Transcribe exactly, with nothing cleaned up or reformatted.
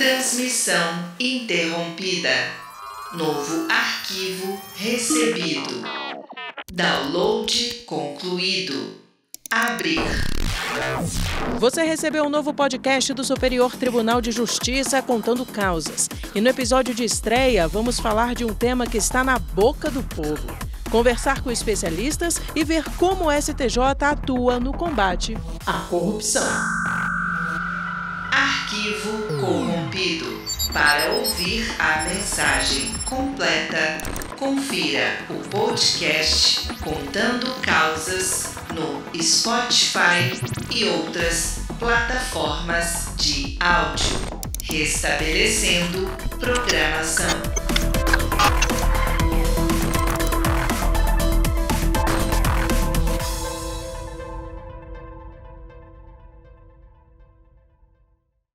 Transmissão interrompida. Novo arquivo recebido. Download concluído. Abrir. Você recebeu um novo podcast do Superior Tribunal de Justiça, Contando Causas. E no episódio de estreia, vamos falar de um tema que está na boca do povo. Conversar com especialistas e ver como o S T J atua no combate à corrupção. Arquivo corrompido. Para ouvir a mensagem completa, confira o podcast Contando Causas no Spotify e outras plataformas de áudio, restabelecendo programação.